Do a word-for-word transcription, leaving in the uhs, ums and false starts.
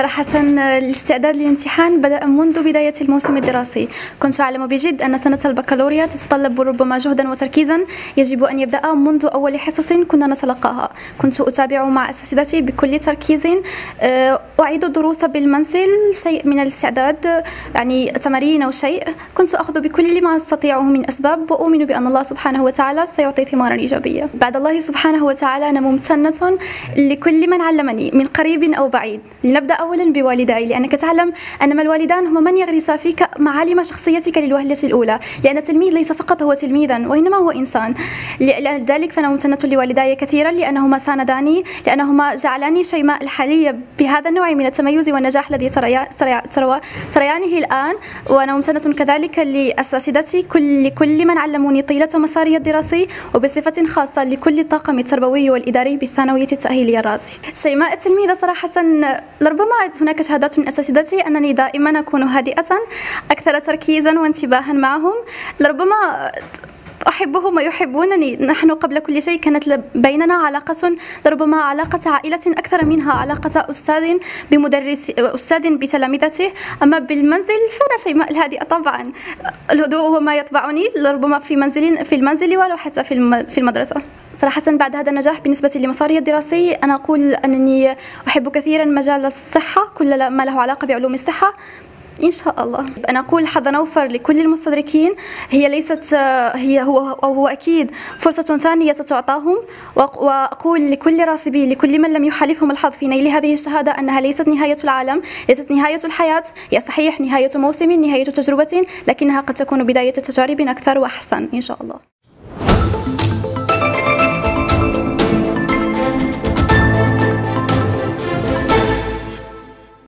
صراحة الاستعداد للامتحان بدأ منذ بداية الموسم الدراسي. كنت أعلم بجد أن سنة البكالوريا تتطلب ربما جهدا وتركيزا يجب أن يبدأ منذ أول حصص كنا نتلقاها. كنت أتابع مع أساتذتي بكل تركيز، أعيد الدروس بالمنزل، شيء من الاستعداد يعني تمارين أو شيء. كنت أخذ بكل ما أستطيعه من أسباب، وأؤمن بأن الله سبحانه وتعالى سيعطي ثمارا إيجابية. بعد الله سبحانه وتعالى أنا ممتنة لكل من علمني من قريب أو بعيد. لنبدأ أولا بوالداي، لأنك تعلم أن ما الوالدان هما من يغرس فيك معالم شخصيتك للوهلة الأولى، لأن التلميذ ليس فقط هو تلميذا وإنما هو إنسان. لذلك فأنا ممتنة لوالداي كثيرا، لأنهما سانداني، لأنهما جعلاني شيماء الحالية بهذا النوع من التميز والنجاح الذي تريانه الآن. وأنا ممتنة كذلك لأساتذتي، كل لكل من علموني طيلة مساري الدراسي، وبصفة خاصة لكل الطاقم التربوي والإداري بالثانوية التأهيلية الراسي. شيماء التلميذة صراحة لربما هناك شهادات من أساتذتي أنني دائما أكون هادئة، أكثر تركيزا وانتباها معهم. لربما أحبهم ويحبونني. نحن قبل كل شيء كانت بيننا علاقة، لربما علاقة عائلة أكثر منها علاقة أستاذ بمدرس أستاذ بتلامذته. أما بالمنزل فأنا شيماء الهادئة طبعا، الهدوء هو ما يطبعني لربما في منزل في المنزل ولو حتى في المدرسة. صراحة بعد هذا النجاح بالنسبة لمساري الدراسي أنا أقول أنني أحب كثيرا مجال الصحة، كل ما له علاقة بعلوم الصحة إن شاء الله. أنا أقول حظ أوفر لكل المستدركين، هي ليست هي هو أو هو أكيد فرصة ثانية تعطاهم. وأقول لكل راسبي، لكل من لم يحالفهم الحظ في نيل هذه الشهادة، أنها ليست نهاية العالم، ليست نهاية الحياة. هي صحيح نهاية موسم، نهاية تجربة، لكنها قد تكون بداية تجارب أكثر وأحسن إن شاء الله.